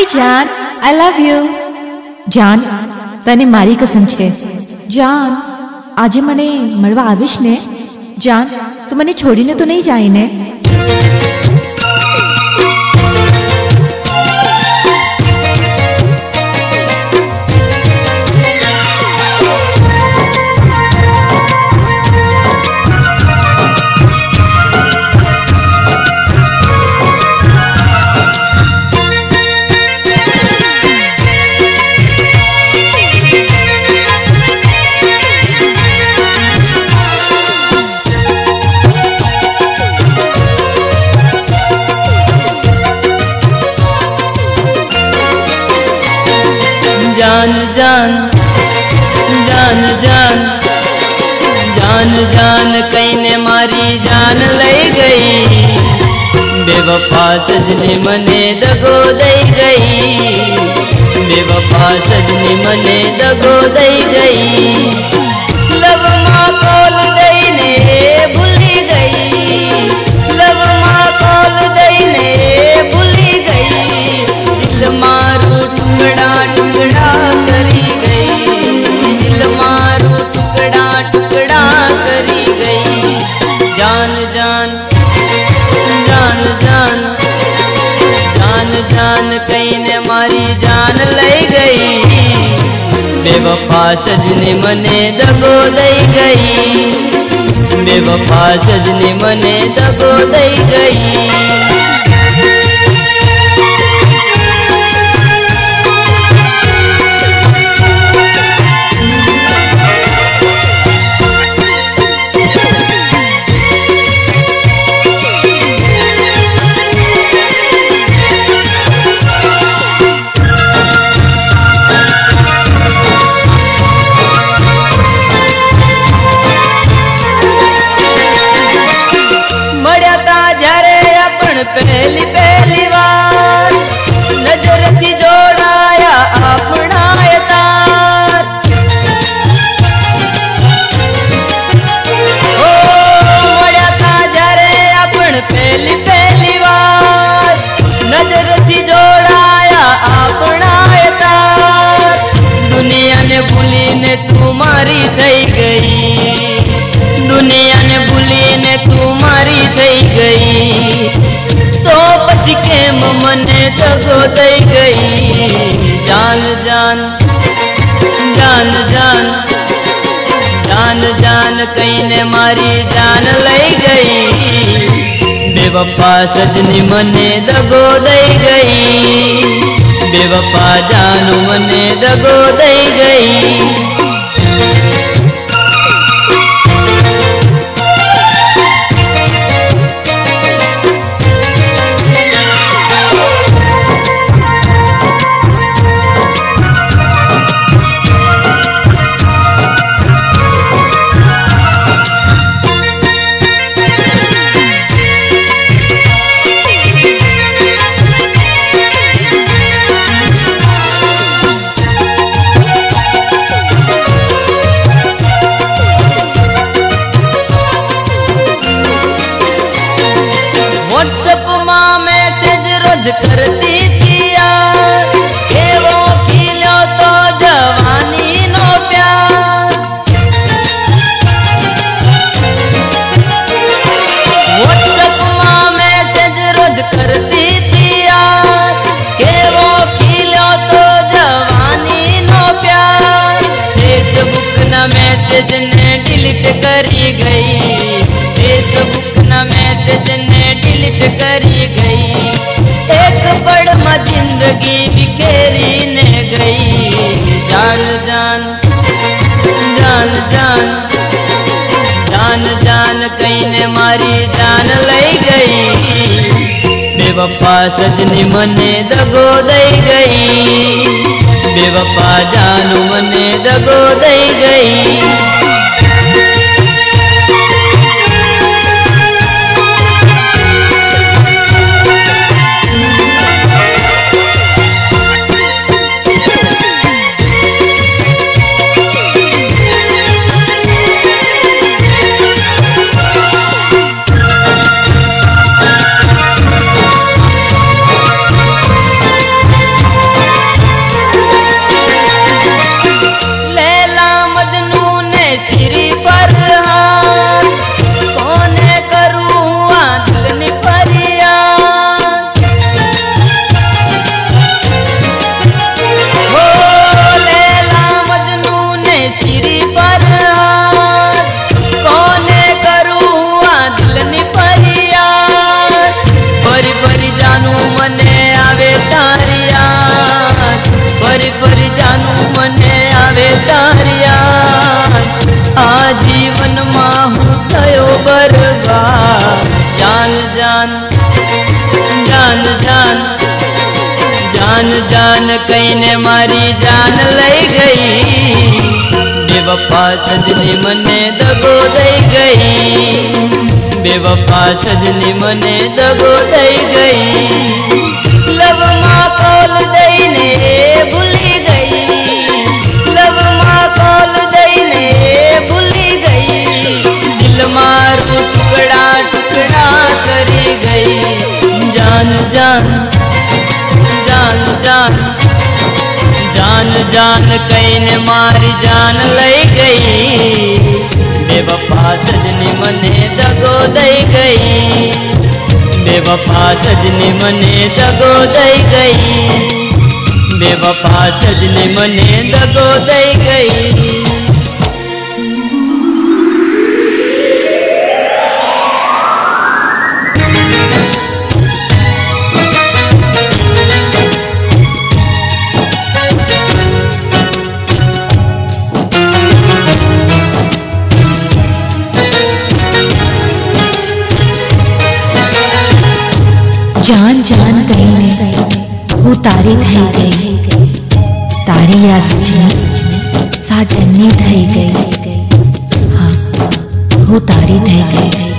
हाय जान, I love you. जान, तने मारी कसम छे। जान, आजे मने मळवा आवीश ने। जान, तू मने छोडीने तो नहीं जाई ने। जान जान जान जान जान जान कईने मारी जान लई गई, बेवफा सजनी मने दगो दई गई, बेवफा सजनी मने दगो दई गई, लब माँ कोल दई ने भूली गई, लब माँ कोल दई ने भूली गई, दिल मारू टुकड़ा टुकड़ा करी गई, दिल मारू टुकड़ा टुकड़ा करी गई। जान जान जान जान जान जान कईने मारी जान लई गई, बेवफा सजनी मने दगो दई गई, बेवफा सजनी मने दगो दई गई। पहली पहली बार नजर थी जोड़ाया अपना तार, ओ मड़ा था जरे अपन पहली पहली बार नजर थी जोड़ाया अपना तार, दुनिया ने भूली ने तुम्हारी थई गई, दुनिया ने भूली ने तुम्हारी थई गई, केम मने दगो दई गई। जान जान जान जान जान जान कईने मारी जान लई गई, बेवफा सजनी मने दगो दई गई, बेवफा जानू मने दगो दई गई। करती थी यार के वो खिलो तो जवानी नो प्यार, व्हाट्सएप माँ मैसेज रोज करती थी यार के वो खिलो तो जवानी नो प्यार, फेसबुक ना मैसेज ने डिलीट करी गई, फेसबुक ना मैसेज ने डिलीट करी गई, जिंदगी बिखेरी ने गई। जान जान जान जान जान जान कईने मारी जान लई गई, बेवफा सजनी मने दगो दई गई, बेवफा जानू मने दगो दई गई। बेवफा सजनी मने दगो दई गई, बेवफा सजनी मने दगो दई गई। लब माँ कौल दई ने भूली गई, लब माँ कौल दई ने भूली गई। दिल मारू टुकड़ा टुकड़ा करी गई। जान जान जान जान जान जान कईने मारी जान लई गई, बेवफा सजनी मने दगो दई गई, बेवफा सजनी मने दगो दई गई, बेवफा सजनी मने दगो दई गई। जान जान गई में वो तारी धई गई, तारी या सजनी साजनी धई गई। हाँ वो तारी धई गई।